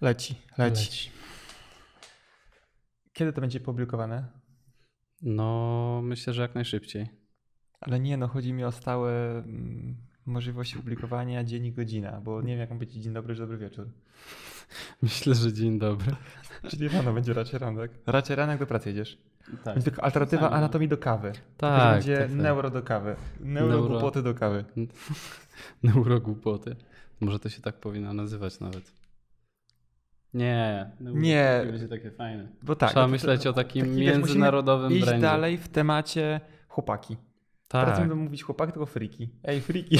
Leci. Kiedy to będzie publikowane? No, myślę, że jak najszybciej. Ale nie, no chodzi mi o stałe możliwości publikowania, dzień i godzina, bo nie wiem, jak ma być dzień dobry czy dobry wieczór. Myślę, że dzień dobry. Czyli rano będzie raczej ranek. Raczej ranek do pracy jedziesz. Tak. Będzie tylko alternatywa tak, anatomii do kawy. Tak. Będzie tak. Neuro do kawy. Neurogłupoty do kawy. Neurogłupoty. Może to się tak powinno nazywać nawet. Nie. Nie. Będzie takie fajne. Bo tak, trzeba myśleć o takim międzynarodowym brandzie. Iść dalej w temacie chłopaki. Tak. Teraz będą mówić chłopaki, tylko friki. Ej, friki.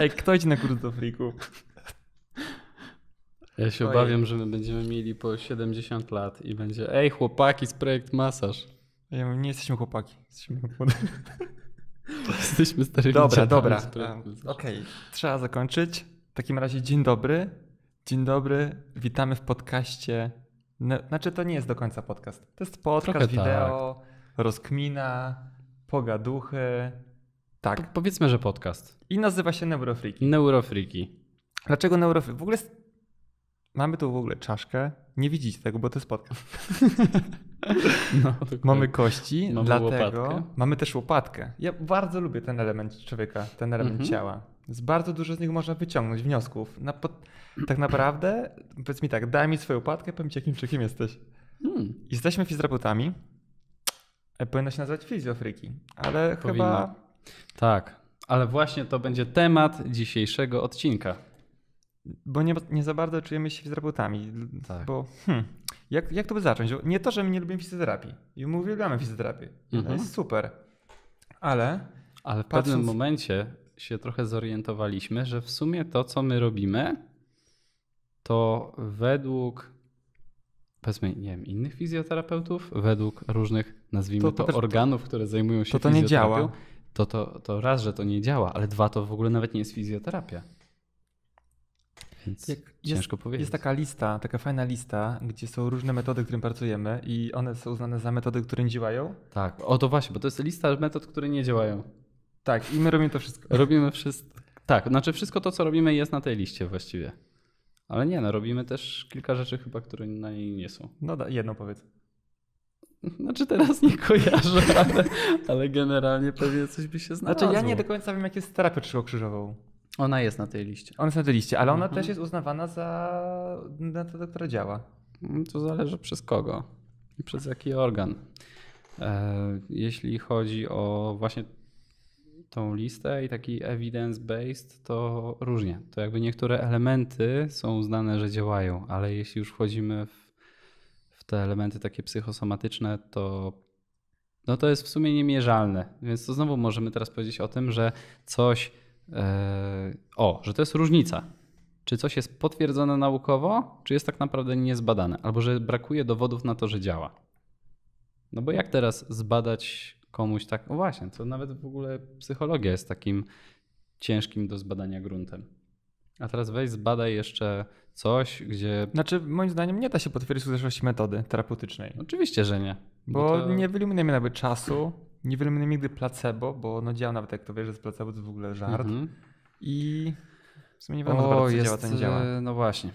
Ej, kto idzie na kurs do frików? Ja się obawiam, że my będziemy mieli po 70 lat i będzie ej, chłopaki z Projekt Masaż. Ja mówię, nie jesteśmy chłopaki. Jesteśmy starymi. Dobra. Okej. Trzeba zakończyć. W takim razie dzień dobry. Dzień dobry. Witamy w podcaście. Znaczy to nie jest do końca podcast. To jest podcast, trochę wideo, tak. Rozkmina, pogaduchy. Tak. Powiedzmy, że podcast. I nazywa się Neurofreaky. Dlaczego Neurofreaky? W ogóle mamy tu w ogóle czaszkę. Nie widzicie tego, bo to jest podcast. No, mamy kości, mamy dlatego łopatkę. Mamy też łopatkę. Ja bardzo lubię ten element człowieka, ten element ciała. Z bardzo dużo z nich można wyciągnąć wniosków. Tak naprawdę, powiedz mi tak, daj mi swoją łopatkę, powiem ci, jakim człowiekiem jesteś. Jesteśmy fizjoterapeutami. Powinno się nazywać fizjofryki, ale powinno. Chyba... Tak, ale właśnie to będzie temat dzisiejszego odcinka. Bo nie za bardzo czujemy się fizjoterapeutami. Tak. Bo jak to by zacząć? Nie to, że my nie lubimy fizjoterapii. I my uwielbiamy fizjoterapię. To jest super. Ale w pewnym momencie się trochę zorientowaliśmy, że w sumie to, co my robimy, to według powiedzmy, nie wiem, innych fizjoterapeutów, według różnych, nazwijmy to organów, które zajmują się fizjoterapią, nie działa. To raz, że to nie działa, ale dwa, to w ogóle nawet nie jest fizjoterapia. Więc ciężko powiedzieć. Jest taka lista, taka fajna lista, gdzie są różne metody, którym pracujemy i one są uznane za metody, które nie działają. Tak, o to właśnie, bo to jest lista metod, które nie działają. Tak, i my robimy to wszystko. Robimy wszystko. Tak, znaczy wszystko to, co robimy, jest na tej liście właściwie. Ale nie, no robimy też kilka rzeczy chyba, które na niej nie są. No jedną powiedz. Znaczy teraz nie kojarzę, ale generalnie pewnie coś by się znalazło. Znaczy ja nie do końca wiem, jak jest terapia trzykrzyżową. Ona jest na tej liście. Ale ona też jest uznawana za metodę, która działa. To zależy przez kogo i przez jaki organ. Jeśli chodzi o właśnie tą listę i taki evidence-based, to różnie. To jakby niektóre elementy są uznane, że działają, ale jeśli już wchodzimy w te elementy takie psychosomatyczne, to no to jest w sumie niemierzalne. Więc to znowu możemy teraz powiedzieć o tym, że coś że to jest różnica. Czy coś jest potwierdzone naukowo, czy jest tak naprawdę niezbadane, albo że brakuje dowodów na to, że działa. No bo jak teraz zbadać komuś tak, no właśnie, to nawet w ogóle psychologia jest takim ciężkim do zbadania gruntem. A teraz weź zbadaj jeszcze coś, gdzie... Znaczy moim zdaniem nie da się potwierdzić skuteczności metody terapeutycznej. Oczywiście, że nie. Bo nie wyeliminujemy nawet czasu. Nie wyeliminujemy nigdy placebo, bo działa nawet jak to wiesz, że z placebo to w ogóle żart. I w sumie nie wiadomo, bardzo co działa, to nie działa. No właśnie.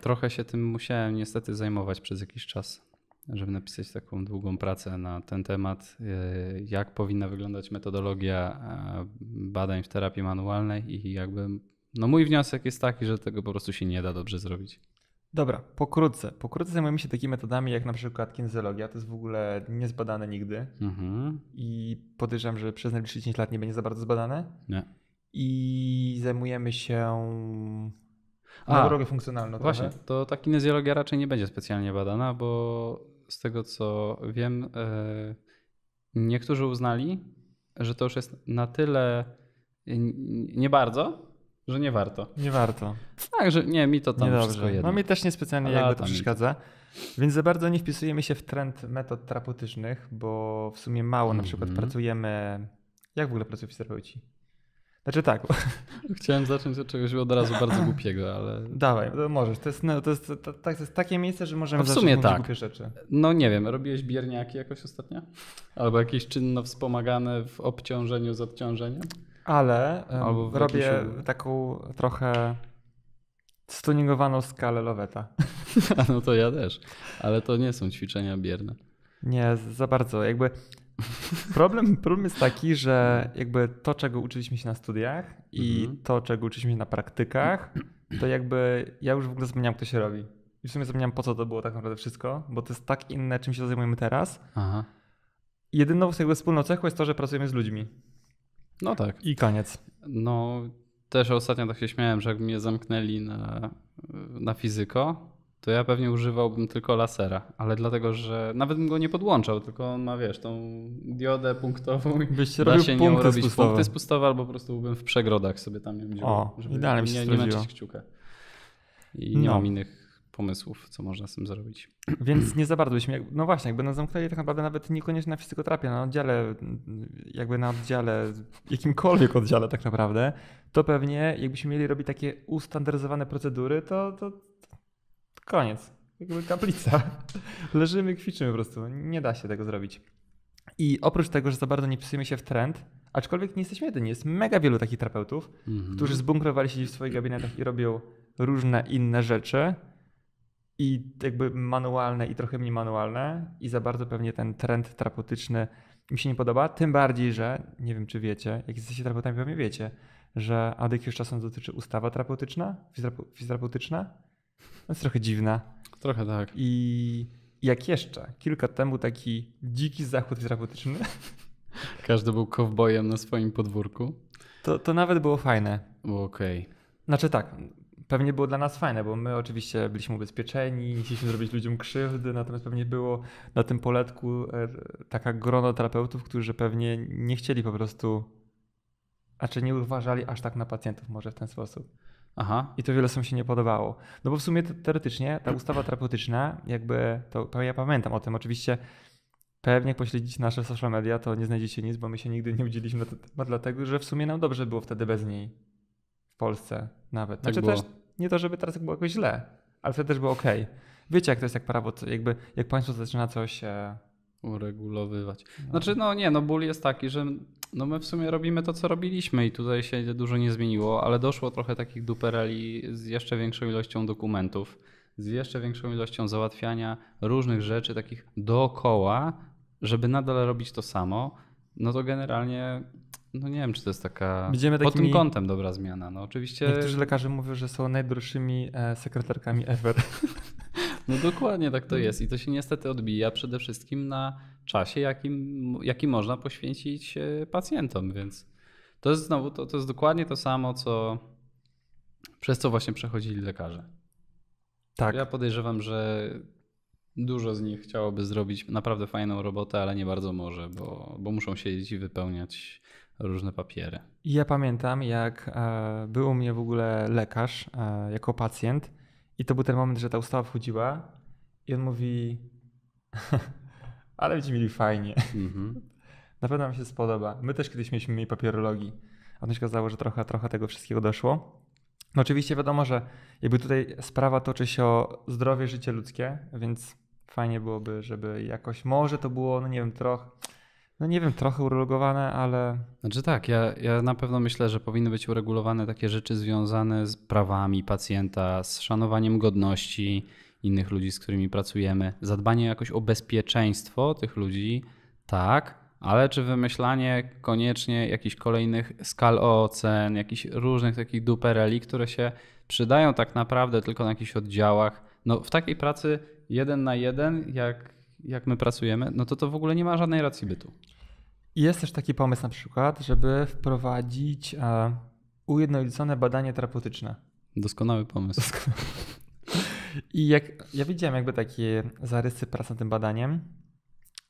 Trochę się tym musiałem niestety zajmować przez jakiś czas, żeby napisać taką długą pracę na ten temat, jak powinna wyglądać metodologia badań w terapii manualnej i jakby... No mój wniosek jest taki, że tego po prostu się nie da dobrze zrobić. Dobra, pokrótce zajmujemy się takimi metodami jak na przykład kinezjologia, to jest w ogóle niezbadane nigdy i podejrzewam, że przez najbliższe 10 lat nie będzie za bardzo zbadane. Nie. I zajmujemy się neurologią funkcjonalną. Właśnie, to ta kinezjologia raczej nie będzie specjalnie badana, bo z tego co wiem, niektórzy uznali, że to już jest na tyle nie bardzo, że nie warto. Tak, że nie, mi to tam niedobrze. Wszystko jedno. No mi też niespecjalnie jakby to przeszkadza. Więc za bardzo nie wpisujemy się w trend metod terapeutycznych, bo w sumie mało na przykład pracujemy... Jak w ogóle pracują fizjoterapeuci? Znaczy tak. Chciałem zacząć od czegoś od razu bardzo głupiego, ale... Dawaj, to możesz. To jest takie miejsce, że możemy zacząć mówić głupie rzeczy. No nie wiem, robiłeś bierniaki jakoś ostatnio? Albo jakieś czynno wspomagane w obciążeniu z odciążeniem? Ale robię taką trochę stuningowaną skalę Loweta. No to ja też, ale to nie są ćwiczenia bierne. Nie, za bardzo. Jakby problem jest taki, że jakby to, czego uczyliśmy się na studiach i to, czego uczyliśmy się na praktykach, to jakby ja już w ogóle zapomniałem, kto się robi. I w sumie zapomniałem, po co to było tak naprawdę wszystko, bo to jest tak inne, czym się zajmujemy teraz. Aha. Jedyną z tego wspólną cechą jest to, że pracujemy z ludźmi. No tak. I koniec. No też ostatnio tak się śmiałem, że jakby mnie zamknęli na fizyko, to ja pewnie używałbym tylko lasera, ale dlatego, że nawet bym go nie podłączał, tylko on ma, wiesz, tą diodę punktową i da się nią robić punkty spustowe, albo po prostu byłbym w przegrodach sobie tam nie widział, żeby nie męczyć kciuka. I nie mam innych pomysłów, co można z tym zrobić. Więc nie za bardzo byśmy, no właśnie, jakby nas zamknęli tak naprawdę nawet niekoniecznie na fizykoterapię, na oddziale, jakby na oddziale, jakimkolwiek oddziale tak naprawdę, to pewnie jakbyśmy mieli robić takie ustandaryzowane procedury, to koniec. Jakby kaplica. Leżymy, kwiczymy po prostu. Nie da się tego zrobić. I oprócz tego, że za bardzo nie wpisujemy się w trend, aczkolwiek nie jesteśmy jedyni, jest mega wielu takich terapeutów, którzy zbunkrowali się w swoich gabinetach i robią różne inne rzeczy i jakby manualne i trochę mniej manualne i za bardzo pewnie ten trend terapeutyczny mi się nie podoba, tym bardziej, że nie wiem, czy wiecie, jak jesteście terapeutami, pewnie wiecie, że ADQ już czasem dotyczy ustawa terapeutyczna, fizjoterapeutyczna. To jest trochę dziwna. Trochę tak. I jak jeszcze kilka lat temu taki dziki zachód terapeutyczny. Każdy był kowbojem na swoim podwórku. To nawet było fajne. Okej. Okay. Znaczy tak, pewnie było dla nas fajne, bo my oczywiście byliśmy ubezpieczeni, nie chcieliśmy zrobić ludziom krzywdy, natomiast pewnie było na tym poletku taka grono terapeutów, którzy pewnie nie chcieli po prostu, znaczy nie uważali aż tak na pacjentów może w ten sposób. Aha. I to wiele osób się nie podobało. No bo w sumie teoretycznie ta ustawa terapeutyczna, jakby to ja pamiętam o tym. Oczywiście pewnie jak pośledzić nasze social media, to nie znajdziecie nic, bo my się nigdy nie udzieliliśmy na ten temat, dlatego że w sumie nam dobrze było wtedy bez niej w Polsce nawet. Znaczy tak też nie to, żeby teraz było jakoś źle, ale wtedy też było okej. Okay. Wiecie jak to jest jak prawo, jakby jak państwo zaczyna coś uregulowywać. Znaczy ból jest taki, że no my w sumie robimy to, co robiliśmy i tutaj się dużo nie zmieniło, ale doszło trochę takich dupereli z jeszcze większą ilością dokumentów, z jeszcze większą ilością załatwiania różnych rzeczy takich dookoła, żeby nadal robić to samo, no to generalnie no nie wiem, czy to jest taka pod tym kątem dobra zmiana. No oczywiście. Niektórzy lekarze mówią, że są najdroższymi sekretarkami ever. No dokładnie tak to jest i to się niestety odbija przede wszystkim na czasie, jaki można poświęcić pacjentom, więc to jest znowu to jest dokładnie to samo, przez co właśnie przechodzili lekarze. Tak. Ja podejrzewam, że dużo z nich chciałoby zrobić naprawdę fajną robotę, ale nie bardzo może, bo muszą siedzieć i wypełniać różne papiery. Ja pamiętam, jak był u mnie w ogóle lekarz jako pacjent. I to był ten moment, że ta ustawa wchodziła i on mówi, ale będziemy mieli fajnie. Na pewno nam się spodoba. My też kiedyś mieliśmy mniej papierologii. A to się okazało, że trochę tego wszystkiego doszło. No oczywiście wiadomo, że jakby tutaj sprawa toczy się o zdrowie, życie ludzkie, więc fajnie byłoby, żeby jakoś może to było, trochę uregulowane, ale... Znaczy tak, ja na pewno myślę, że powinny być uregulowane takie rzeczy związane z prawami pacjenta, z szanowaniem godności innych ludzi, z którymi pracujemy, zadbanie jakoś o bezpieczeństwo tych ludzi, tak, ale czy wymyślanie koniecznie jakichś kolejnych skal ocen, jakichś różnych takich dupereli, które się przydają tak naprawdę tylko na jakichś oddziałach. No w takiej pracy 1 na 1, jak my pracujemy, no to w ogóle nie ma żadnej racji bytu. Jest też taki pomysł na przykład, żeby wprowadzić ujednolicone badanie terapeutyczne. Doskonały pomysł. I jak ja widziałem jakby takie zarysy prac nad tym badaniem,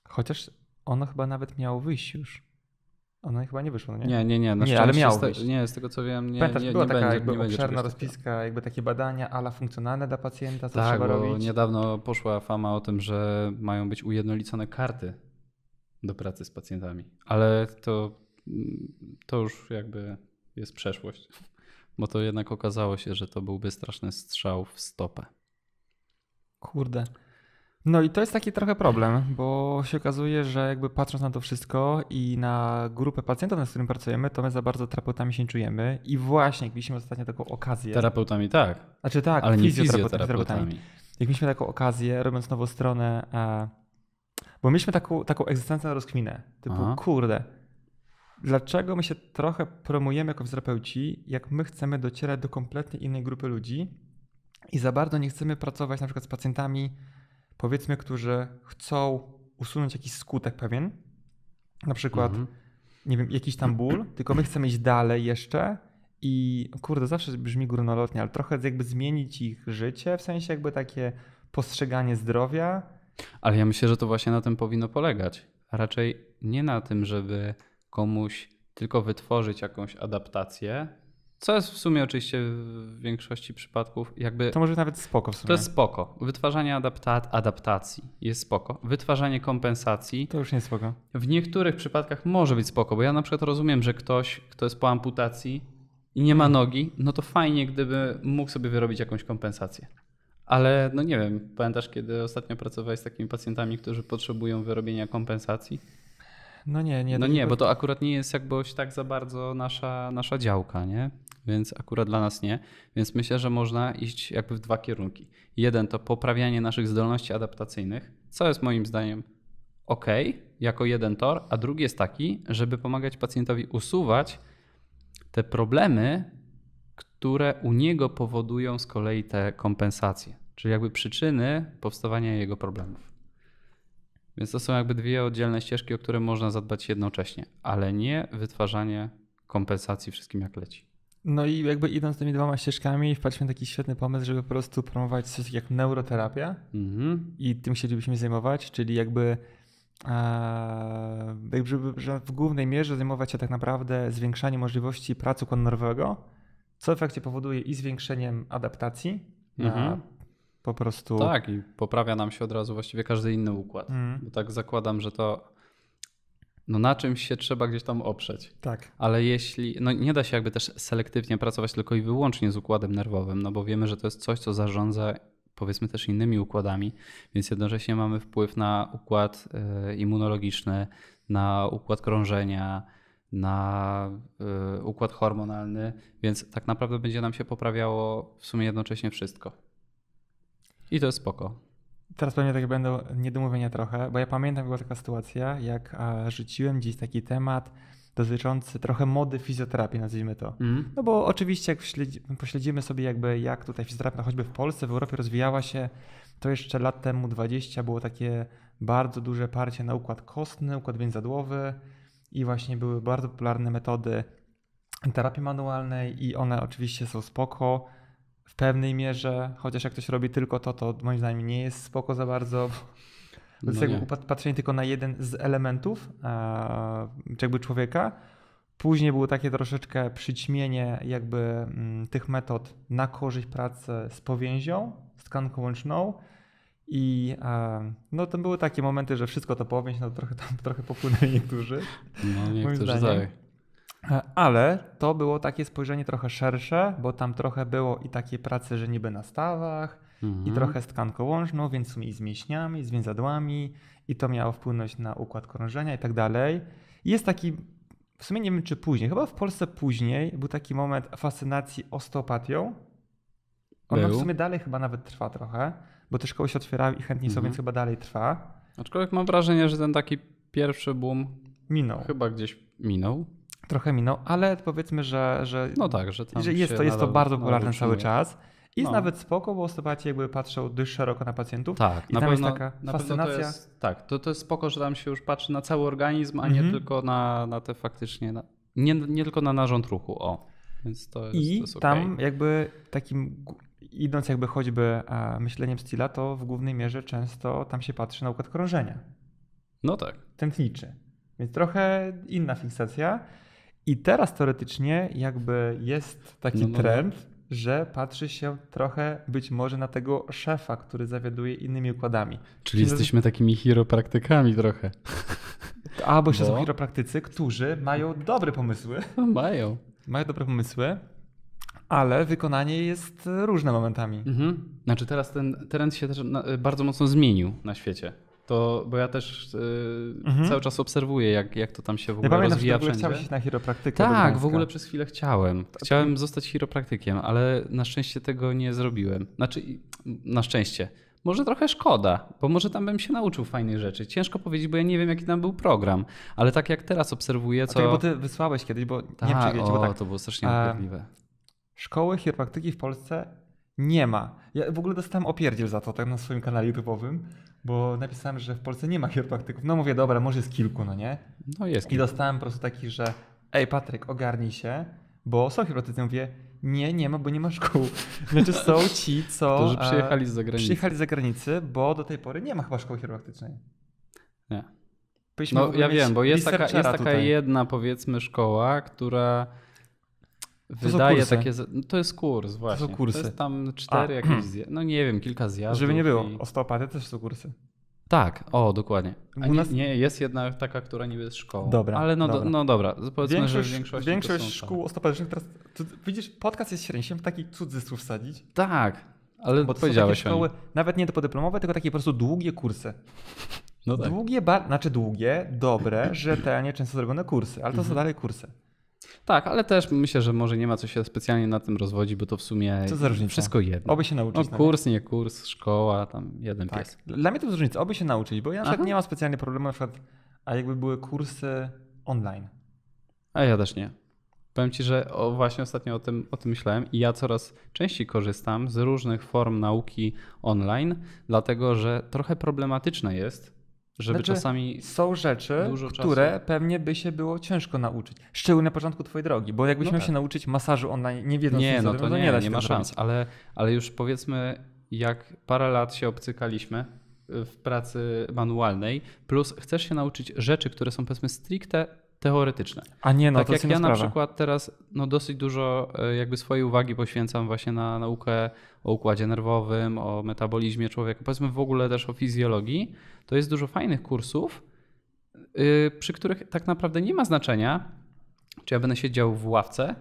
chociaż ono chyba nawet miało wyjść już. Ono chyba nie wyszło, nie? Nie. Nie, ale miało wyjść. Nie, z tego co wiem, nie. Pamiętasz, była taka obszerna rozpiska, jakby takie badania ala funkcjonalne dla pacjenta, co trzeba robić. Tak, bo niedawno poszła fama o tym, że mają być ujednolicone karty do pracy z pacjentami. Ale to już jakby jest przeszłość, bo to jednak okazało się, że to byłby straszny strzał w stopę. Kurde. No i to jest taki trochę problem, bo się okazuje, że jakby patrząc na to wszystko i na grupę pacjentów, z którymi pracujemy, to my za bardzo terapeutami się nie czujemy i właśnie mieliśmy ostatnio taką okazję. Terapeutami tak. Znaczy tak, ale nie fizjoterapeutami. jak mieliśmy taką okazję, robiąc nową stronę, bo mieliśmy taką egzystencję na rozkminę, typu kurde, dlaczego my się trochę promujemy jako fizjoterapeuci, jak my chcemy docierać do kompletnie innej grupy ludzi i za bardzo nie chcemy pracować na przykład z pacjentami, powiedzmy, którzy chcą usunąć jakiś skutek pewien, na przykład nie wiem, jakiś tam ból, tylko my chcemy iść dalej jeszcze i kurde, zawsze brzmi górnolotnie, ale trochę jakby zmienić ich życie, w sensie jakby takie postrzeganie zdrowia. Ale ja myślę, że to właśnie na tym powinno polegać. Raczej nie na tym, żeby komuś tylko wytworzyć jakąś adaptację, co jest w sumie oczywiście w większości przypadków jakby... To może być nawet spoko w sumie. To jest spoko. Wytwarzanie adaptacji jest spoko. Wytwarzanie kompensacji... To już nie jest spoko. W niektórych przypadkach może być spoko, bo ja na przykład rozumiem, że ktoś, kto jest po amputacji i nie ma nogi, no to fajnie, gdyby mógł sobie wyrobić jakąś kompensację. Ale no nie wiem, pamiętasz, kiedy ostatnio pracowałeś z takimi pacjentami, którzy potrzebują wyrobienia kompensacji? No nie, nie. No nie, bo to akurat nie jest jakbyś tak za bardzo nasza działka, nie? Więc akurat dla nas nie. Więc myślę, że można iść jakby w dwa kierunki. Jeden to poprawianie naszych zdolności adaptacyjnych, co jest moim zdaniem okej, jako jeden tor, a drugi jest taki, żeby pomagać pacjentowi usuwać te problemy, które u niego powodują z kolei te kompensacje, czyli jakby przyczyny powstawania jego problemów. Więc to są jakby dwie oddzielne ścieżki, o które można zadbać jednocześnie, ale nie wytwarzanie kompensacji wszystkim jak leci. No i jakby idąc tymi dwoma ścieżkami wpadliśmy na taki świetny pomysł, żeby po prostu promować coś jak neuroterapia i tym chcielibyśmy zajmować, czyli żeby w głównej mierze zajmować się tak naprawdę zwiększaniem możliwości pracy układu nerwowego, co w efekcie powoduje i zwiększeniem adaptacji na po prostu... Tak, i poprawia nam się od razu właściwie każdy inny układ. Bo tak zakładam, że to no na czymś się trzeba gdzieś tam oprzeć. Tak. Ale jeśli... No nie da się jakby też selektywnie pracować tylko i wyłącznie z układem nerwowym, no bo wiemy, że to jest coś, co zarządza powiedzmy też innymi układami, więc jednocześnie mamy wpływ na układ immunologiczny, na układ krążenia, na układ hormonalny, więc tak naprawdę będzie nam się poprawiało w sumie jednocześnie wszystko. I to jest spoko. Teraz pewnie tak będą niedomówienia trochę, bo ja pamiętam, była taka sytuacja, jak rzuciłem gdzieś taki temat dotyczący trochę mody fizjoterapii, nazwijmy to. No bo oczywiście jak pośledzimy sobie jakby jak tutaj fizjoterapia choćby w Polsce, w Europie rozwijała się, to jeszcze lat temu 20 było takie bardzo duże parcie na układ kostny, układ więzadłowy i właśnie były bardzo popularne metody terapii manualnej i one oczywiście są spoko w pewnej mierze, chociaż jak ktoś robi tylko to, to moim zdaniem nie jest spoko za bardzo. No to jest jakby patrzenie tylko na jeden z elementów jakby człowieka. Później było takie troszeczkę przyćmienie jakby tych metod na korzyść pracy z powięzią, z tkanką łączną i no to były takie momenty, że wszystko to powięź, no trochę popłynęli niektórzy. No niektórzy tak. Ale to było takie spojrzenie trochę szersze, bo tam trochę było i takiej pracy, że niby na stawach i trochę z tkanką łączną, więc w sumie i z mięśniami, i z więzadłami i to miało wpłynąć na układ krążenia i tak dalej. Jest taki, w sumie nie wiem czy później, chyba w Polsce później był taki moment fascynacji osteopatią. Ona w sumie dalej chyba nawet trwa trochę, bo te szkoły się otwierały i chętni są, więc chyba dalej trwa. Aczkolwiek mam wrażenie, że ten taki pierwszy boom minął. Chyba gdzieś minął. Trochę minął, ale powiedzmy, że, no tak, że jest to bardzo popularne cały czas. I jest nawet spoko, bo osteopaci jakby patrzą dość szeroko na pacjentów. Tak, i na tam pewno, jest taka fascynacja. To jest, tak, to jest spoko, że tam się już patrzy na cały organizm, a nie tylko na te faktycznie, nie tylko na narząd ruchu. O. Więc to jest, i to jest tam jakby takim, idąc jakby choćby myśleniem Steela, to w głównej mierze często tam się patrzy na układ krążenia. No tak. Tętniczy. Więc trochę inna fiksacja. I teraz teoretycznie jakby jest taki trend, że patrzy się trochę być może na tego szefa, który zawiaduje innymi układami. Czyli jesteśmy takimi chiropraktykami trochę. Albo jeszcze są chiropraktycy, którzy mają dobre pomysły. Mają dobre pomysły, ale wykonanie jest różne momentami. Znaczy teraz ten trend się też bardzo mocno zmienił na świecie. to, bo ja też cały czas obserwuję, jak to tam się w ogóle rozwija wszędzie. Chciałeś iść na chiropraktykę. Tak, w ogóle przez chwilę chciałem. Chciałem zostać chiropraktykiem, ale na szczęście tego nie zrobiłem. Znaczy, na szczęście. Może trochę szkoda, bo może tam bym się nauczył fajnych rzeczy. Ciężko powiedzieć, bo ja nie wiem, jaki tam był program. Ale tak jak teraz obserwuję, co... Okay, bo ty wysłałeś kiedyś, bo nie przewiecie, bo tak. To było strasznie upierdliwe. Szkoły chiropraktyki w Polsce nie ma. Ja w ogóle dostałem opierdziel za to tak na swoim kanale YouTube'owym, bo napisałem, że w Polsce nie ma chiropraktyków. No mówię, dobra, może jest kilku, no nie? No jest. I dostałem po prostu taki, że ej Patryk, ogarnij się, bo są chiropraktycy. Mówię, nie ma, bo nie ma szkół. Znaczy są ci, co... którzy przyjechali z zagranicy. Przyjechali z zagranicy, bo do tej pory nie ma chyba szkoły chiropraktycznej. Nie. Powinniśmy ja wiem, bo jest taka jedna, powiedzmy, szkoła, która... Wydaje takie. To jest kurs, właśnie. To są kursy. To jest tam 4 jakieś zjazdy. No nie wiem, kilka zjazdów. Żeby nie było. Osteopatia też są kursy. Tak, dokładnie. U nas... Nie, jest jedna taka, która niby jest szkołą. Dobra. Ale dobra. Powiedzmy, że większość szkół osteopatycznych teraz. Widzisz, podcast jest średnim, taki cudzysłów wsadzić. Tak, ale bo to powiedziałeś. Są takie szkoły, nawet nie podyplomowe, tylko takie po prostu długie kursy. No tak. Długie, dobre, rzetelnie, często zrobione kursy, ale to są dalej kursy. Tak, ale też myślę, że może nie ma co się specjalnie na tym rozwodzić, bo to w sumie wszystko jedno. Oby się nauczyć. No, kurs, nie kurs, szkoła, tam jeden pies. Dla mnie to jest różnica, oby się nauczyć, bo ja na przykład nie mam specjalnie problemu, na przykład, a jakby były kursy online. A ja też nie. Powiem ci, że właśnie ostatnio o tym myślałem i ja coraz częściej korzystam z różnych form nauki online, dlatego że trochę problematyczne jest, żeby czasami są rzeczy, które pewnie by się było ciężko nauczyć. Szczególnie na początku twojej drogi, bo jakbyś miał się nauczyć masażu online, nie wiedząc nic, to nie da się nie ma szans. Ale już powiedzmy, jak parę lat się obcykaliśmy w pracy manualnej, plus chcesz się nauczyć rzeczy, które są powiedzmy stricte teoretyczne. A nie, no tak to jak ja na przykład teraz dosyć dużo jakby swojej uwagi poświęcam właśnie na naukę o układzie nerwowym, o metabolizmie człowieka, powiedzmy w ogóle też o fizjologii, to jest dużo fajnych kursów, przy których tak naprawdę nie ma znaczenia, czy ja będę siedział w ławce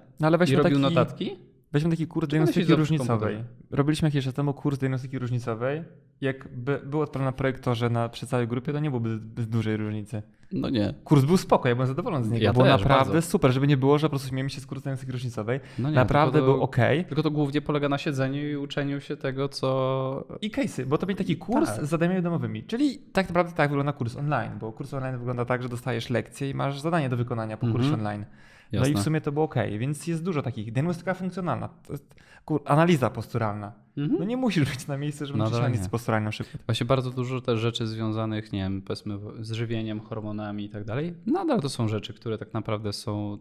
i robił notatki. Weźmy taki kurs diagnostyki różnicowej. Robiliśmy jakiś czas temu kurs diagnostyki różnicowej. Jakby był odpalony na projektorze przy całej grupie, to nie byłoby zbyt dużej różnicy. No nie. Kurs był spoko, ja byłem zadowolony z niego. Ja było naprawdę super, żeby nie było, że po prostu śmiejemy się z kursem diagnostyki różnicowej. No nie, naprawdę był okej. Tylko to głównie polega na siedzeniu i uczeniu się tego, co... I case'y, bo to będzie taki kurs z zadaniami domowymi. Czyli tak naprawdę tak wygląda kurs online, bo kurs online wygląda tak, że dostajesz lekcję i masz zadanie do wykonania po kursie online. Jasne. No i w sumie to było okej, więc jest dużo takich. Diagnostyka funkcjonalna, analiza posturalna. No nie musisz być na miejscu, żeby mieć analizę posturalną szybko. Właśnie bardzo dużo też rzeczy związanych, nie wiem, powiedzmy z żywieniem, hormonami i tak dalej. Nadal to są rzeczy, które tak naprawdę są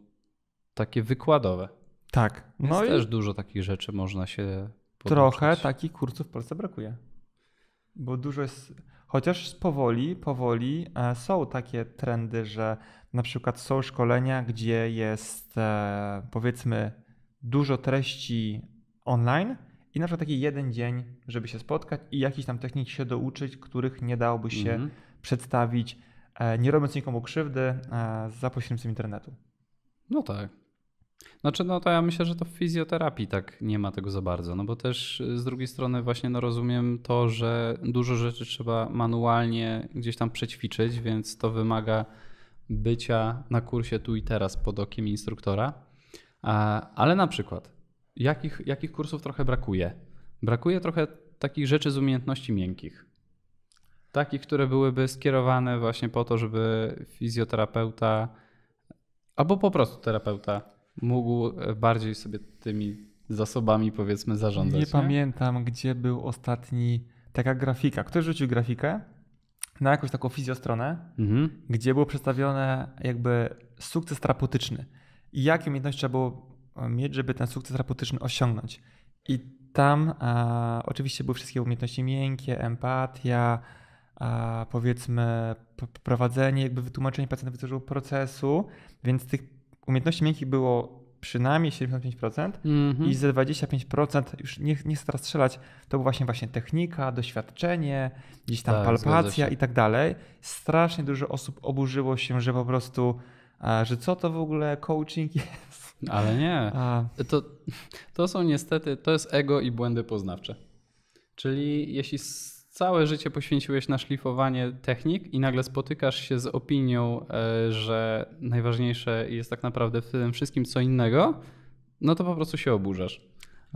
takie wykładowe. Tak. No jest też dużo takich rzeczy, można się podłączyć. Trochę takich kursów w Polsce brakuje. Bo dużo jest... Chociaż powoli są takie trendy, że na przykład są szkolenia, gdzie jest powiedzmy dużo treści online i na przykład taki jeden dzień, żeby się spotkać i jakichś tam technik się douczyć, których nie dałoby się przedstawić, nie robiąc nikomu krzywdy za pośrednictwem internetu. No tak. Znaczy, to ja myślę, że to w fizjoterapii tak nie ma tego za bardzo, bo też z drugiej strony właśnie rozumiem to, że dużo rzeczy trzeba manualnie gdzieś tam przećwiczyć, więc to wymaga bycia na kursie tu i teraz pod okiem instruktora, ale na przykład jakich kursów trochę brakuje? Brakuje trochę takich rzeczy z umiejętności miękkich. Takich, które byłyby skierowane właśnie po to, żeby fizjoterapeuta albo po prostu terapeuta mógł bardziej sobie tymi zasobami, powiedzmy, zarządzać. Nie pamiętam, gdzie był ostatni taka grafika. Ktoś rzucił grafikę na jakąś taką fizjostronę, gdzie było przedstawione jakby sukces terapeutyczny i jakie umiejętności trzeba było mieć, żeby ten sukces terapeutyczny osiągnąć. I tam oczywiście były wszystkie umiejętności miękkie, empatia, powiedzmy prowadzenie, jakby wytłumaczenie pacjentowi całego procesu, więc tych umiejętności miękkich było przynajmniej 75% i ze 25%, już nie chcę teraz strzelać, to była właśnie technika, doświadczenie, gdzieś tam palpacja i tak dalej. Strasznie dużo osób oburzyło się, że po prostu, że co to w ogóle coaching jest. Ale nie, to jest ego i błędy poznawcze. Czyli jeśli całe życie poświęciłeś na szlifowanie technik i nagle spotykasz się z opinią, że najważniejsze jest tak naprawdę w tym wszystkim co innego, no to po prostu się oburzasz.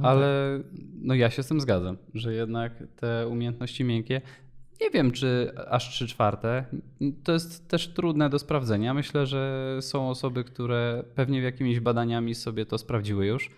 Ale no ja się z tym zgadzam, że jednak te umiejętności miękkie, nie wiem czy aż 3/4, to jest też trudne do sprawdzenia. Myślę, że są osoby, które pewnie jakimiś badaniami sobie to sprawdziły już,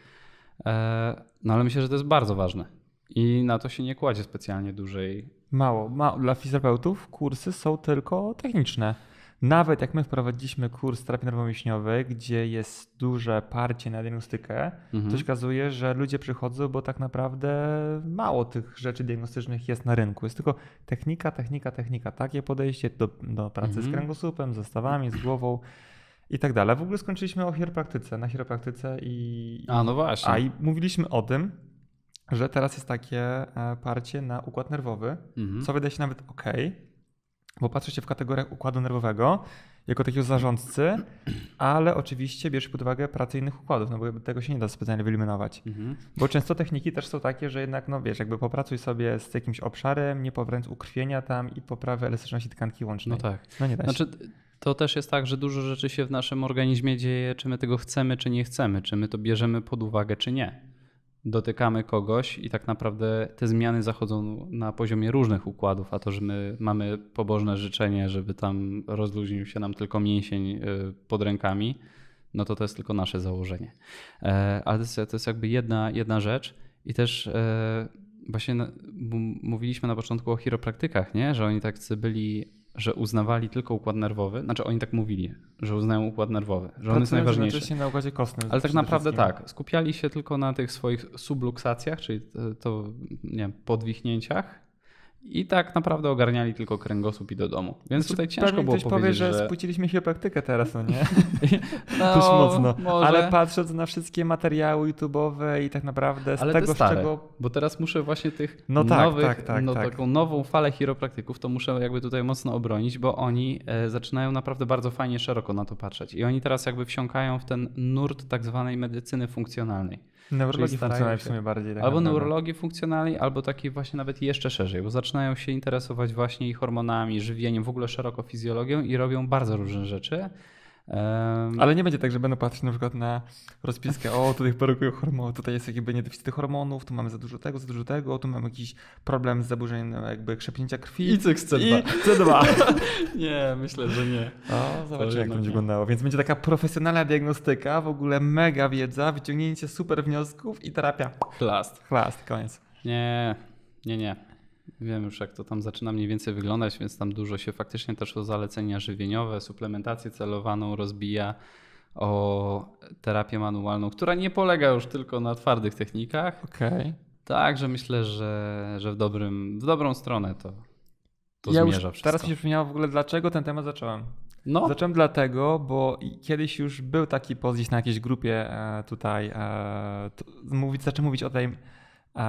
no ale myślę, że to jest bardzo ważne. I na to się nie kładzie specjalnie dłużej. Mało. Dla fizjoterapeutów kursy są tylko techniczne. Nawet jak my wprowadziliśmy kurs terapii nerwomięśniowej, gdzie jest duże parcie na diagnostykę, to się okazuje, że ludzie przychodzą, bo tak naprawdę mało tych rzeczy diagnostycznych jest na rynku. Jest tylko technika. Takie podejście do pracy z kręgosłupem, ze stawami, z głową i tak dalej. W ogóle skończyliśmy o chiropraktyce, na chiropraktyce i... A no właśnie. A i mówiliśmy o tym, że teraz jest takie parcie na układ nerwowy, co wydaje się nawet okej, bo patrzy się w kategoriach układu nerwowego jako takiego zarządcy, ale oczywiście bierz pod uwagę pracę innych układów, no bo tego się nie da specjalnie wyeliminować. Bo często techniki też są takie, że jednak no wiesz, jakby popracuj sobie z jakimś obszarem, nie powręcz ukrwienia tam i poprawy elastyczności tkanki łącznej. No tak. No nie da się. Znaczy, to też jest tak, że dużo rzeczy się w naszym organizmie dzieje, czy my tego chcemy, czy nie chcemy, czy my to bierzemy pod uwagę, czy nie. Dotykamy kogoś i tak naprawdę te zmiany zachodzą na poziomie różnych układów, a to, że my mamy pobożne życzenie, żeby tam rozluźnił się nam tylko mięsień pod rękami, no to to jest tylko nasze założenie. Ale to jest jakby jedna rzecz i też właśnie mówiliśmy na początku o chiropraktykach, nie? Że oni tak byli, że uznawali tylko układ nerwowy, znaczy oni tak mówili, że uznają układ nerwowy, że on jest najważniejszy. Na układzie kostnym. Ale tak naprawdę tak, skupiali się tylko na tych swoich subluksacjach, czyli podwichnięciach i tak naprawdę ogarniali tylko kręgosłup i do domu. Więc znaczy, tutaj ciężko było powiedzieć, powie, że spłyciliśmy chiropraktykę teraz, no nie? No, dość mocno. Może. Ale patrząc na wszystkie materiały YouTube'owe i tak naprawdę z ale tego, stare, z czego... Bo teraz muszę właśnie tych taką nową falę chiropraktyków to muszę jakby tutaj mocno obronić, bo oni zaczynają naprawdę bardzo fajnie szeroko na to patrzeć. I oni teraz jakby wsiąkają w ten nurt tak zwanej medycyny funkcjonalnej. Neurologii funkcjonalnej w sumie bardziej. Tak albo neurologii funkcjonalnej, albo takiej właśnie nawet jeszcze szerzej, bo zaczynają się interesować właśnie i hormonami, żywieniem, w ogóle szeroko fizjologią i robią bardzo różne rzeczy. Ale nie będzie tak, że będą patrzeć na przykład na rozpiskę, o tutaj porakują hormony, tutaj jest jakby niedoficyty hormonów, tu mamy za dużo tego, tu mamy jakiś problem z zaburzeniem jakby krzepnięcia krwi. I C2. Nie, myślę, że nie. O, zobaczymy jak to będzie wyglądało. Więc będzie taka profesjonalna diagnostyka, w ogóle mega wiedza, wyciągnięcie super wniosków i terapia. Chlast, koniec. Nie. Wiem już jak to tam zaczyna mniej więcej wyglądać, więc tam dużo się faktycznie też o zalecenia żywieniowe, suplementację celowaną rozbija, o terapię manualną, która nie polega już tylko na twardych technikach. Okay. Także myślę, że w dobrą stronę to zmierza wszystko. Teraz mi się przypomniało w ogóle dlaczego ten temat zacząłem. No. Zacząłem dlatego, bo kiedyś już był taki post gdzieś na jakiejś grupie tutaj, zacząłem mówić o tej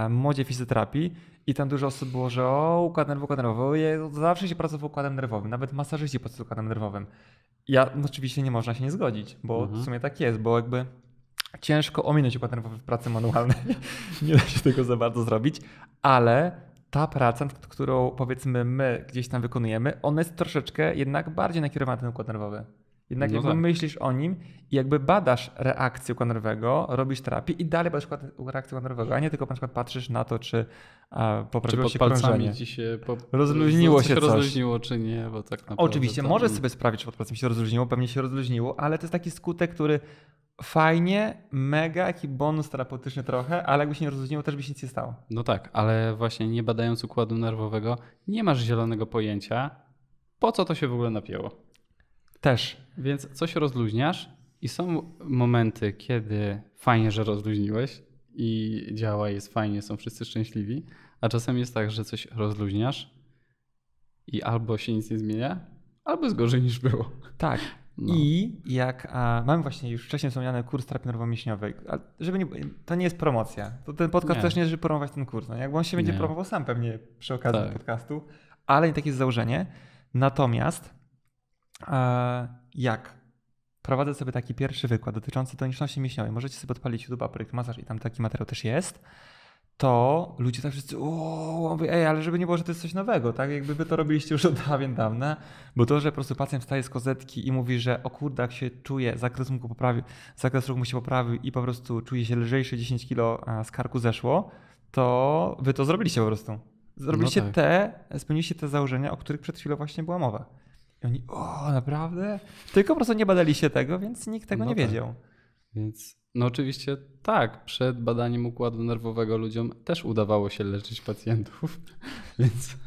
modzie fizjoterapii i tam dużo osób było, że układ nerwowy. Ja zawsze się pracował układem nerwowym, nawet masażyści pracują układem nerwowym. Ja oczywiście nie można się nie zgodzić, bo w sumie tak jest, bo jakby ciężko ominąć układ nerwowy w pracy manualnej. Nie da się tego za bardzo zrobić, ale ta praca, którą powiedzmy my gdzieś tam wykonujemy, ona jest troszeczkę jednak bardziej nakierowana na ten układ nerwowy. Jednak myślisz o nim i jakby badasz reakcję układu nerwowego, robisz terapię i dalej badasz reakcję układu nerwowego, a nie tylko na przykład patrzysz na to, czy poprawiło się krążenie. Rozluźniło się czy nie, bo tak naprawdę... Oczywiście możesz sobie sprawdzić, czy pod palcem się rozluźniło, pewnie się rozluźniło, ale to jest taki skutek, który fajnie, mega, jaki bonus terapeutyczny trochę, ale jakby się nie rozluźniło, też by się nic nie stało. No tak, ale właśnie nie badając układu nerwowego nie masz zielonego pojęcia, po co to się w ogóle napięło. Też. Więc coś rozluźniasz i są momenty, kiedy fajnie, że rozluźniłeś i działa, jest fajnie, są wszyscy szczęśliwi, a czasem jest tak, że coś rozluźniasz i albo się nic nie zmienia, albo jest gorzej niż było. Tak. No. I jak mamy właśnie już wcześniej wspomniany kurs terapii nerwomięśniowej, to nie jest promocja. To ten podcast też nie, żeby promować ten kurs. No, jakby on się będzie promował sam pewnie przy okazji podcastu, ale nie takie jest założenie. Natomiast jak prowadzę sobie taki pierwszy wykład dotyczący toniczności mięśniowej, możecie sobie odpalić YouTube Projekt Masaż i tam taki materiał też jest, to ludzie tak wszyscy, ej, ale żeby nie było, że to jest coś nowego, tak? Jakby wy to robiliście już od dawien dawna, bo to, że po prostu pacjent wstaje z kozetki i mówi, że o kurde, jak się czuje, zakres ruchu mu się poprawił i po prostu czuje się lżejszy, 10 kg z karku zeszło, to wy to zrobiliście po prostu. Zrobiliście spełniliście te założenia, o których przed chwilą właśnie była mowa. I oni, naprawdę? Tylko po prostu nie badaliście tego, więc nikt tego nie wiedział. Więc... No oczywiście tak, przed badaniem układu nerwowego ludziom też udawało się leczyć pacjentów, więc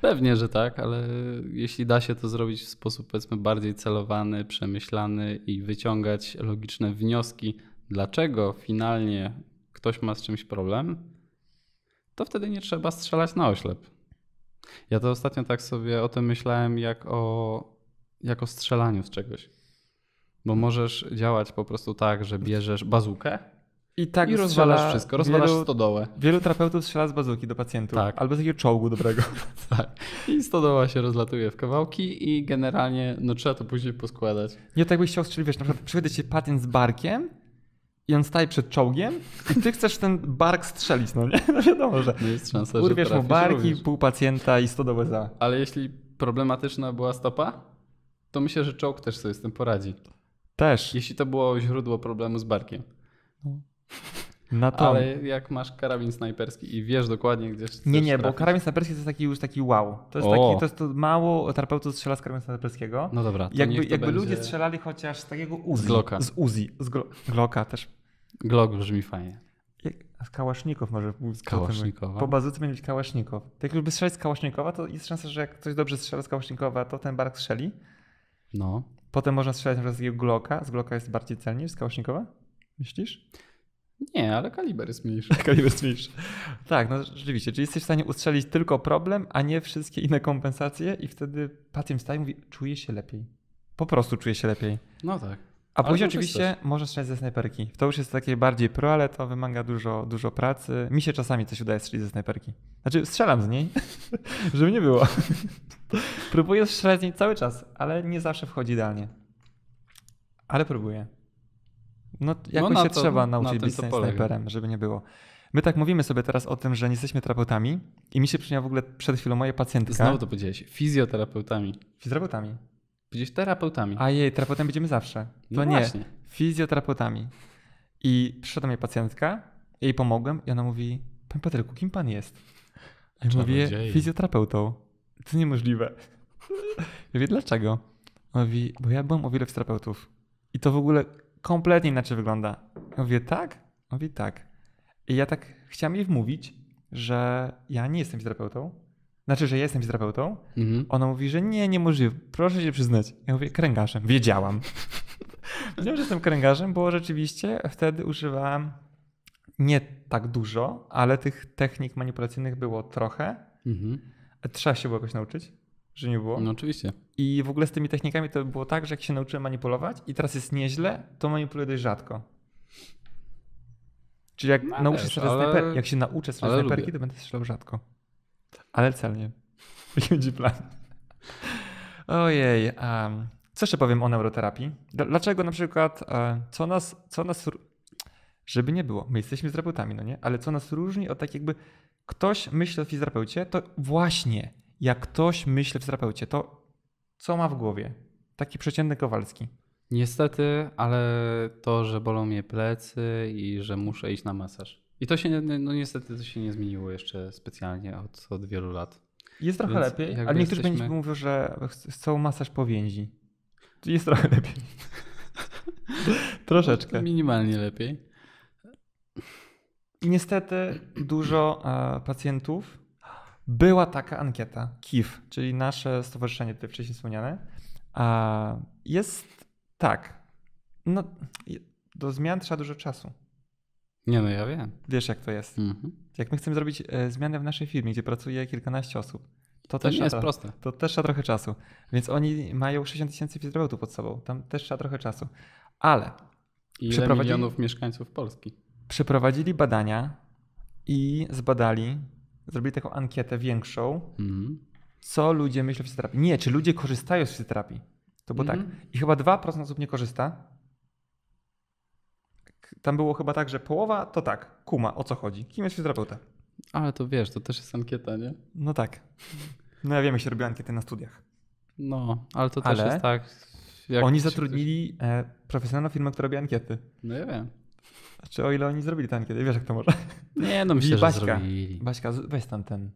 pewnie, że tak, ale jeśli da się to zrobić w sposób, powiedzmy, bardziej celowany, przemyślany i wyciągać logiczne wnioski, dlaczego finalnie ktoś ma z czymś problem, to wtedy nie trzeba strzelać na oślep. Ja to ostatnio tak sobie o tym myślałem jak o strzelaniu z czegoś. Bo możesz działać po prostu tak, że bierzesz bazukę i rozwalasz wszystko, rozwalasz stodołę. Wielu terapeutów strzela z bazuki do pacjentów, albo z takiego czołgu dobrego. Tak. I stodoła się rozlatuje w kawałki i generalnie trzeba to później poskładać. Nie tak byś chciał strzelić, wiesz, na przykład przyjdzie ci pacjent z barkiem i on staje przed czołgiem i ty chcesz ten bark strzelić, no nie? No wiadomo, że urwiesz mu barki, pół pacjenta i stodołę za. Ale jeśli problematyczna była stopa, to myślę, że czołg też sobie z tym poradzi. Też. Jeśli to było źródło problemu z barkiem. Ale jak masz karabin snajperski i wiesz dokładnie, gdzie chcesz trafić. Bo karabin snajperski to jest taki już taki wow. To jest to mało terapeutów strzela z karabinu snajperskiego. No dobra. Jakby ludzie strzelali chociaż z takiego Uzi. Z Glocka też. Glock brzmi fajnie. Z kałaszników może. Po bazuce będzie kałaszników. Jak lubisz strzelać z kałasznikowa, to jest szansa, że jak ktoś dobrze strzela z kałasznikowa, to ten bark strzeli. No. Potem można strzelać na przykład z takiego Glocka. Z Glocka jest bardziej celnie niż z kałasznikowa? Myślisz? Nie, ale kaliber jest mniejszy. Kaliber jest mniejszy. Tak, no rzeczywiście. Czyli jesteś w stanie ustrzelić tylko problem, a nie wszystkie inne kompensacje i wtedy pacjent wstaje i mówi, czuję się lepiej. Po prostu czuję się lepiej. No tak. A później oczywiście można strzelać ze snajperki. To już jest takie bardziej pro, ale to wymaga dużo pracy. Mi się czasami coś udaje strzelić ze snajperki. Znaczy strzelam z niej, żeby nie było. Próbuję strzelać z niej cały czas, ale nie zawsze wchodzi idealnie. Ale próbuję. No jakoś się trzeba nauczyć być snajperem, żeby nie było. My tak mówimy sobie teraz o tym, że nie jesteśmy terapeutami i mi się przypomniała w ogóle przed chwilą moja pacjentka. Znowu to powiedziałeś, fizjoterapeutami. Fizjoterapeutami. Będziesz terapeutami. A jej, terapeutami będziemy zawsze. Właśnie. Fizjoterapeutami. I przyszła do mnie pacjentka, jej pomogłem i ona mówi, panie Patryku, kim pan jest? A ja mówię, fizjoterapeutą. To niemożliwe. Ja mówię, dlaczego? Ona mówi, bo ja byłam o wiele fizjoterapeutów. I to w ogóle kompletnie inaczej wygląda. Ja mówię, tak? Ona mówi, tak. I ja tak chciałem jej wmówić, że ja nie jestem fizjoterapeutą. Znaczy, że ja jestem fizjoterapeutą. Ona mówi, że nie, niemożliwe. Proszę się przyznać. Ja mówię, kręgarzem. Wiedziałam. Wiedziałam, że jestem kręgarzem, bo rzeczywiście wtedy używałam nie tak dużo, ale tych technik manipulacyjnych było trochę. Trzeba się było jakoś nauczyć, że nie było. No oczywiście. I w ogóle z tymi technikami to było tak, że jak się nauczyłem manipulować i teraz jest nieźle, to manipuluję dość rzadko. Czyli jak się nauczę strzelać snajperki, to będę strzelał rzadko. Ale celnie. Ludzi plan. Ojej. Co jeszcze powiem o neuroterapii? Dlaczego na przykład, żeby nie było, my jesteśmy terapeutami, no nie? Ale co nas różni od tak jakby ktoś myśli o fizjoterapeucie, to właśnie jak ktoś myśli o fizjoterapeucie, to co ma w głowie? Taki przeciętny Kowalski. Niestety, ale to, że bolą mnie plecy i że muszę iść na masaż. I to się, niestety to się nie zmieniło jeszcze specjalnie od wielu lat. Jest trochę lepiej, ale niektórzy mówią, że chcą masaż po więzi. Jest trochę lepiej. Troszeczkę. Minimalnie lepiej. I niestety dużo pacjentów. Była taka ankieta KIF, czyli nasze stowarzyszenie tutaj wcześniej wspomniane. Jest tak. No, do zmian trzeba dużo czasu. Nie, no ja wiem. Wiesz, jak to jest. Jak my chcemy zrobić zmianę w naszej firmie, gdzie pracuje kilkanaście osób, to też nie jest proste. To też trzeba trochę czasu. Więc oni mają 60 000 fizjoterapeutów pod sobą. Tam też trzeba trochę czasu. Ale ile milionów mieszkańców Polski? Przeprowadzili badania i zrobili taką ankietę większą, co ludzie myślą o fizjoterapii. Nie, czy ludzie korzystają z fizjoterapii. To było tak. I chyba 2% osób nie korzysta. tam było chyba tak, że połowa to tak, kuma, o co chodzi, kim jest fizjoterapeuta? Ale to wiesz, to też jest ankieta, nie? No tak. No ja wiem, jak się robiły ankiety na studiach. No, ale to też jest tak. Oni zatrudnili profesjonalną firmę, która robi ankiety. No ja wiem. Znaczy, o ile oni zrobili te ankiety, wiesz jak to może? Nie, no myślę, że zrobili. Baśka, weź tam ten.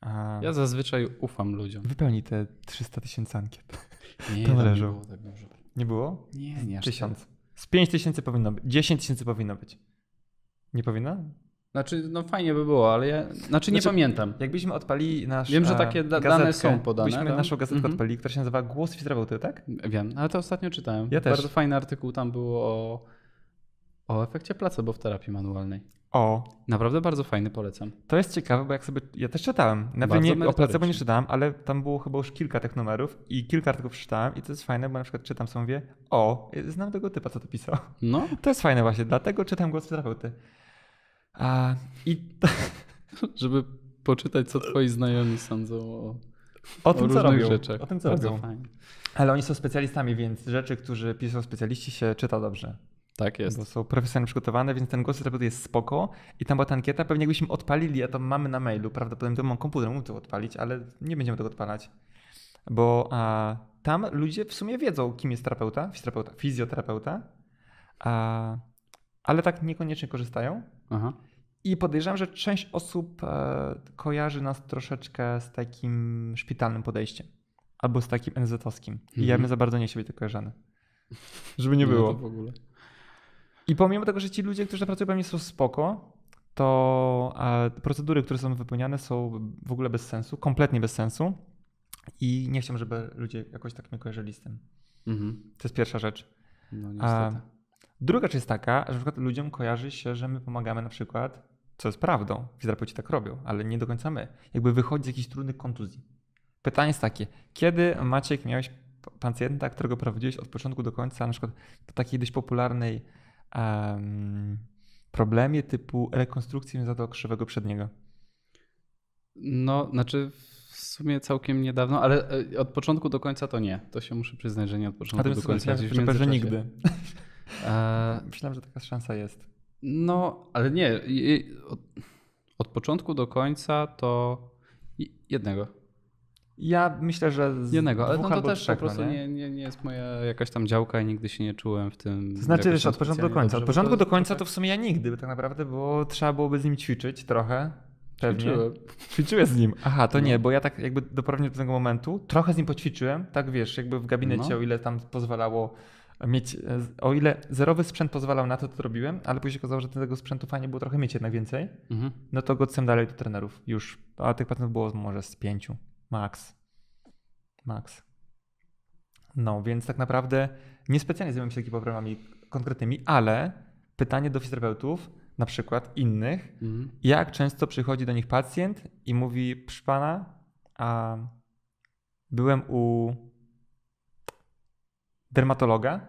A... Ja zazwyczaj ufam ludziom. Wypełni te 300 000 ankiet. Nie, to nie było tak dużo. Nie było? Nie, nie. 1000. Z 5000 powinno być. 10 000 powinno być. Nie powinno? Znaczy, no fajnie by było, ale ja nie pamiętam. Jakbyśmy odpalili nasz. Wiem, że takie dane są podane. Byśmy naszą gazetkę odpalili, która się nazywa Głos Terapeuty, tak? Wiem, ale to ostatnio czytałem. Ja też. Bardzo fajny artykuł tam było o efekcie placebo w terapii manualnej. O. Naprawdę bardzo fajny, polecam. To jest ciekawe, bo jak sobie. Ja też czytałem. Nawet nie o placebo nie czytałem, ale tam było chyba już kilka tych numerów i kilka artykułów czytałem. I to jest fajne, bo na przykład czytam sobie, mówię, znam tego typa, co to pisał. No. To jest fajne właśnie, dlatego czytam Głos Terapeuty. Żeby poczytać, co twoi znajomi sądzą o tym, co robią. Rzeczach. O tym, co bardzo robią. Fajnie. Ale oni są specjalistami, więc rzeczy, które piszą specjaliści, się czyta dobrze. Tak jest. Bo są profesjonalnie przygotowane, więc ten Głos Terapeuty jest spoko. I tam była ta ankieta, pewnie jakbyśmy odpalili, a to mamy na mailu, prawdopodobnie to mam komputer, mógł to odpalić, ale nie będziemy tego odpalać. Bo tam ludzie w sumie wiedzą, kim jest fizjoterapeuta, ale tak niekoniecznie korzystają. Aha. I podejrzewam, że część osób kojarzy nas troszeczkę z takim szpitalnym podejściem albo z takim NZ-owskim. I ja bym za bardzo nie chciał być tak kojarzony. Żeby nie było. No to w ogóle. I pomimo tego, że ci ludzie, którzy pracują pewnie są spoko, to procedury, które są wypełniane są w ogóle bez sensu, kompletnie bez sensu i nie chciałbym, żeby ludzie jakoś tak mnie kojarzyli z tym. To jest pierwsza rzecz. No niestety. Druga rzecz jest taka, że na przykład ludziom kojarzy się, że my pomagamy na przykład, co jest prawdą, fizjoterapeuci tak robią, ale nie do końca my. Jakby wychodzi z jakichś trudnych kontuzji. Pytanie jest takie, kiedy Maciek miałeś pacjenta, którego prowadziłeś od początku do końca, na przykład po takiej dość popularnej problemie typu rekonstrukcji więzadła krzywego przedniego? No, znaczy w sumie całkiem niedawno, ale od początku do końca to nie. To się muszę przyznać, że nie od początku do końca. Myślałem, że nigdy. Myślałem, że taka szansa jest. No, ale nie. Od początku do końca to jednego. Ja myślę, że z jednego, ale no to też trzech, po prostu nie jest moja jakaś tam działka i nigdy się nie czułem w tym. To znaczy, że od początku do końca. Od początku do końca to w sumie ja nigdy tak naprawdę, bo trzeba byłoby z nim ćwiczyć trochę. Pewnie. Ćwiczyłem z nim. Aha, to nie, bo ja tak jakby doprowadziłem do tego momentu. Trochę z nim poćwiczyłem, tak wiesz, jakby w gabinecie, o ile tam pozwalało mieć, o ile zerowy sprzęt pozwalał na to, to robiłem, ale później się okazało, że tego sprzętu fajnie było trochę mieć jednak więcej, no to go odsyłam dalej do trenerów już, a tych pacjentów było może z 5. Max. No, więc tak naprawdę niespecjalnie zajmuję się takimi problemami konkretnymi, ale pytanie do fizjoterapeutów, na przykład innych, jak często przychodzi do nich pacjent i mówi, proszę pana, byłem u dermatologa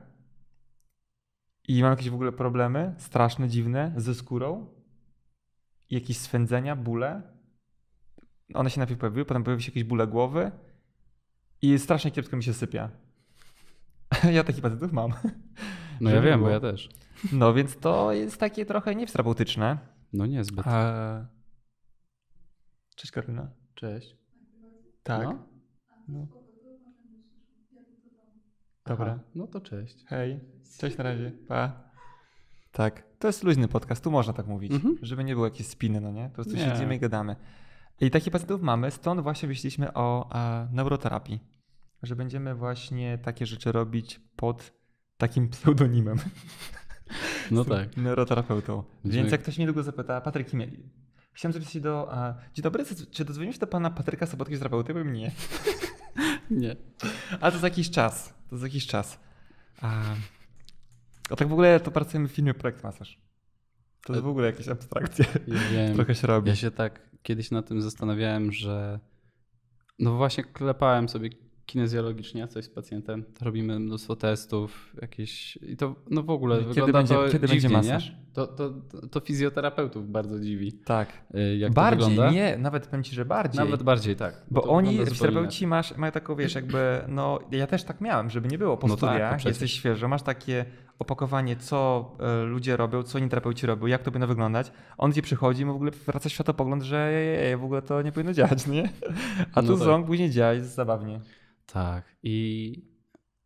i mam jakieś w ogóle problemy straszne, dziwne, ze skórą, jakieś swędzenia, bóle. One się najpierw pojawiły, potem pojawiły się jakieś bóle głowy i strasznie kiepsko mi się sypia. Ja takich pacjentów mam. No ja wiem, bo ja też. No więc to jest takie trochę niefizjoterapeutyczne. No niezbyt. Cześć Karolina. Cześć. Tak. No. Dobra. No to cześć. Hej. Cześć, na razie. Pa. Tak. To jest luźny podcast, tu można tak mówić, żeby nie było jakieś spiny, no nie? Po prostu siedzimy i gadamy. I takich pacjentów mamy, stąd właśnie myśleliśmy o neuroterapii, że będziemy właśnie takie rzeczy robić pod takim pseudonimem. No tak. Neuroterapeutą. Więc jak ktoś mnie długo zapyta, Patryk, kim ja? Chciałem zapisać się do... Dzień dobry, czy dozwonił się do pana Patryka Sobotki z terapeuty? Powiem nie. Nie. A to za jakiś czas. A tak w ogóle to pracujemy w filmie Projekt Masaż. To jest w ogóle jakieś abstrakcje. Ja trochę się robi. Ja się tak kiedyś na tym zastanawiałem, że no właśnie klepałem sobie kinezjologicznie coś z pacjentem, robimy mnóstwo testów jakieś i to no w ogóle kiedy wygląda będzie, to kiedy dziwnie, będzie masaż? To fizjoterapeutów bardzo dziwi. Tak. Jak bardziej, to nie, nawet powiem ci, że bardziej. Nawet bardziej, tak. Bo oni, fizjoterapeuci mają taką, wiesz, jakby, no ja też tak miałem, żeby nie było po studiach, tak, jesteś świeżo, masz takie opakowanie, co ludzie robią, co inni terapeuci robią, jak to powinno wyglądać. On ci przychodzi i mu w ogóle wraca światopogląd, że w ogóle to nie powinno działać, nie? A tu ząb później działa, jest zabawnie. Tak.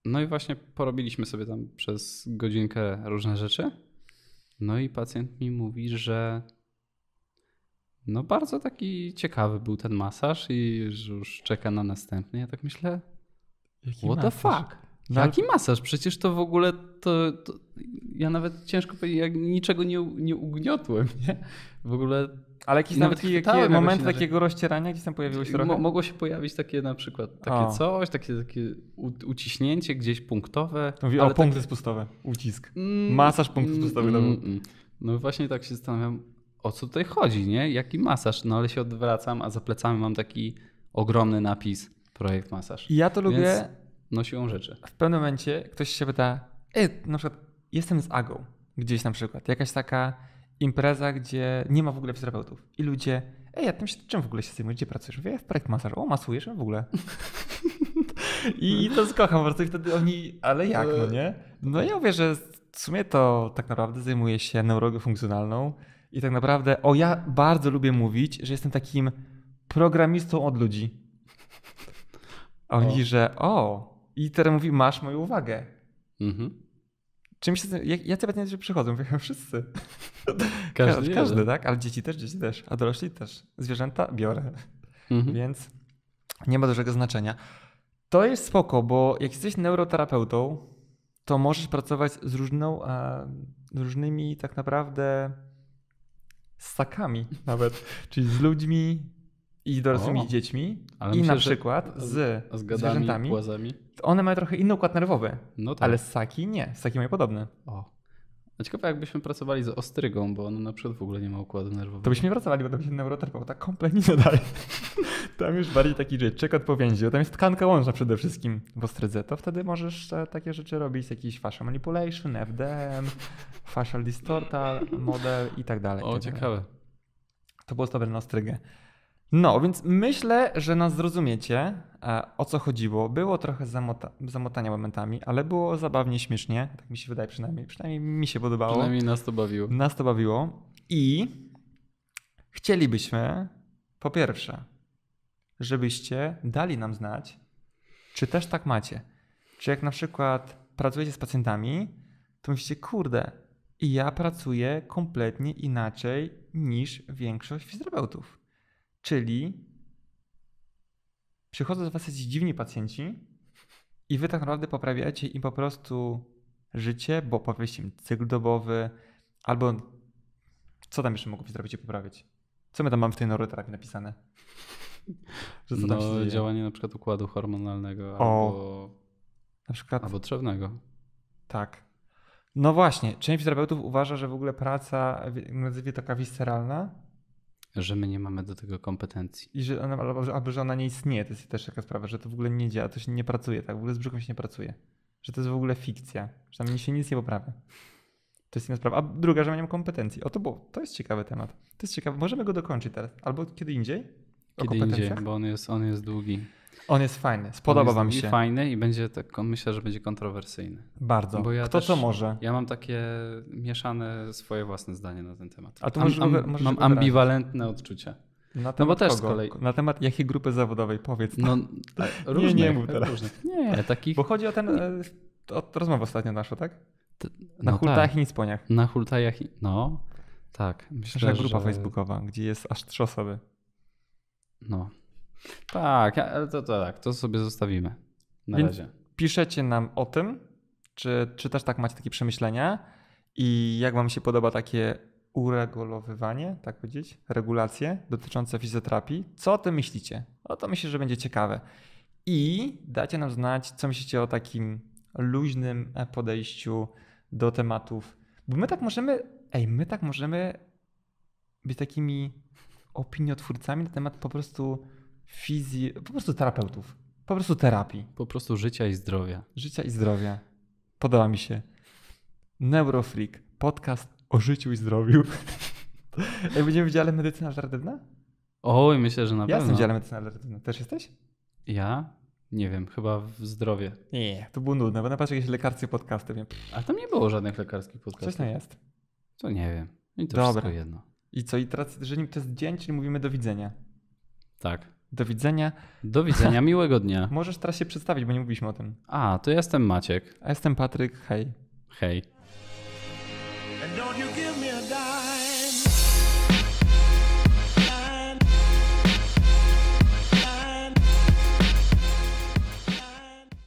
No i właśnie porobiliśmy sobie tam przez godzinkę różne rzeczy. No i pacjent mi mówi, że no bardzo taki ciekawy był ten masaż i że już czeka na następny. Ja tak myślę, what the fuck? Jaki masaż? Przecież to w ogóle to ja nawet ciężko powiedzieć, ja niczego nie ugniotłem, nie? W ogóle. Ale jakiś nawet taki moment takiego rozcierania gdzieś tam pojawiło się trochę? Mogło się pojawić takie na przykład coś, takie uciśnięcie gdzieś punktowe. Mówi o punkty spustowe, ucisk. Masaż punktów spustowych. No właśnie tak się zastanawiam, o co tutaj chodzi, nie? Jaki masaż? No ale się odwracam, a za plecami mam taki ogromny napis Projekt Masaż. I ja to lubię. Więc no siłą rzeczy. W pewnym momencie ktoś się pyta, na przykład jestem z Agą gdzieś na przykład, jakaś taka impreza, gdzie nie ma w ogóle fizjoterapeutów. I ludzie, a tym się czym w ogóle się zajmujesz, gdzie pracujesz? Mówię, ja w Projekt Masaż. O, masujesz w ogóle. I to skocham po prostu. I wtedy oni, ale jak, no nie? No ja mówię, że w sumie to tak naprawdę zajmuję się neurologią funkcjonalną i tak naprawdę, ja bardzo lubię mówić, że jestem takim programistą od ludzi. A oni, że i teraz mówi, masz moją uwagę. Mhm. Ja cię pewnie przychodzą, mówię, wszyscy. Każdy, tak? Ale dzieci też, a dorośli też. Zwierzęta biorę. Mhm. Więc nie ma dużego znaczenia. To jest spoko, bo jak jesteś neuroterapeutą, to możesz pracować z różnymi tak naprawdę ssakami nawet, czyli z ludźmi i dorosłymi dziećmi. Ale myślę, na przykład z gadami, zwierzętami. Płazami. One mają trochę inny układ nerwowy, no tak. Ale ssaki nie. Ssaki mają podobne. Ciekawe, jakbyśmy pracowali z ostrygą, bo ona na przykład w ogóle nie ma układu nerwowego. To byśmy nie pracowali, bo to by się neuroterapeuta kompletnie nie daje. Tam już bardziej taki czek odpowiedzi. Tam jest tkanka łączna przede wszystkim w ostrydze. To wtedy możesz takie rzeczy robić, jakiś fascia manipulation, FDM, fascia distorta model i tak dalej. Ciekawe. To było dobre na ostrygę. No, więc myślę, że nas zrozumiecie, o co chodziło. Było trochę zamotania momentami, ale było zabawnie, śmiesznie. Tak mi się wydaje przynajmniej. Przynajmniej mi się podobało. Przynajmniej nas to bawiło. I chcielibyśmy, po pierwsze, żebyście dali nam znać, czy też tak macie. Czy jak na przykład pracujecie z pacjentami, to myślicie, kurde, ja pracuję kompletnie inaczej niż większość fizjoterapeutów. Czyli przychodzą do was jacyś dziwni pacjenci i wy tak naprawdę poprawiacie im po prostu życie, bo powiecie im cykl dobowy albo co tam jeszcze mogą zrobić i poprawić? Co my tam mamy w tej neuroterapii napisane? Że co tam się dzieje? Działanie na przykład układu hormonalnego albo trzewnego. Tak. No właśnie, część fizjoterapeutów uważa, że w ogóle praca nazwijmy taka wisceralna, że my nie mamy do tego kompetencji. I że ona, albo że ona nie istnieje. To jest też taka sprawa, że to w ogóle nie działa, to się nie pracuje. Tak? W ogóle z brzuchem się nie pracuje. Że to jest w ogóle fikcja. Że tam się nic nie poprawia. To jest inna sprawa. A druga, że my nie mamy kompetencji. To jest ciekawy temat. To jest ciekawe. Możemy go dokończyć teraz. Albo kiedy indziej. Kiedy indziej, bo on jest długi. On jest fajny. Spodoba wam się. Fajny i będzie tak, myślę, że będzie kontrowersyjny. Bardzo. Bo ja też, co może? Ja mam takie mieszane swoje własne zdanie na ten temat. A tu mam ambiwalentne odczucia. No bo też z kolei. Na temat jakiej grupy zawodowej? Powiedz. No, różnych, nie mów teraz. Nie, takich. Bo chodzi o rozmowę ostatnio naszą, tak? Na hultajach i nisponiach. Na hultajach i... No, tak. Myślę, że grupa facebookowa, gdzie jest aż 3 osoby. No. Tak, ale to sobie zostawimy na razie. Piszecie nam o tym, czy też tak macie takie przemyślenia i jak wam się podoba takie uregulowywanie, tak powiedzieć, regulacje dotyczące fizjoterapii. Co o tym myślicie? To myślę, że będzie ciekawe. I dajcie nam znać, co myślicie o takim luźnym podejściu do tematów. Bo my tak możemy być takimi opiniotwórcami na temat po prostu terapeutów. Po prostu terapii. Po prostu życia i zdrowia. Życia i zdrowia. Podoba mi się. Neurofreak. Podcast o życiu i zdrowiu. Jak będziemy w dziale medycyna alternatywna? Oj, myślę, że na pewno. Ja jestem w dziale medycyna alternatywna. Też jesteś? Ja? Nie wiem, chyba w zdrowie. Nie, to było nudne, bo na patrzę jakieś lekarskie podcasty. Wiem. A tam nie było żadnych lekarskich podcastów. Coś tam jest. To nie wiem. I to wszystko jedno. I co? I teraz, że nim to jest dzień, czyli mówimy do widzenia. Tak. Do widzenia. Do widzenia, miłego dnia. Możesz teraz się przedstawić, bo nie mówiliśmy o tym. A, to ja jestem Maciek. A jestem Patryk, hej. Hej.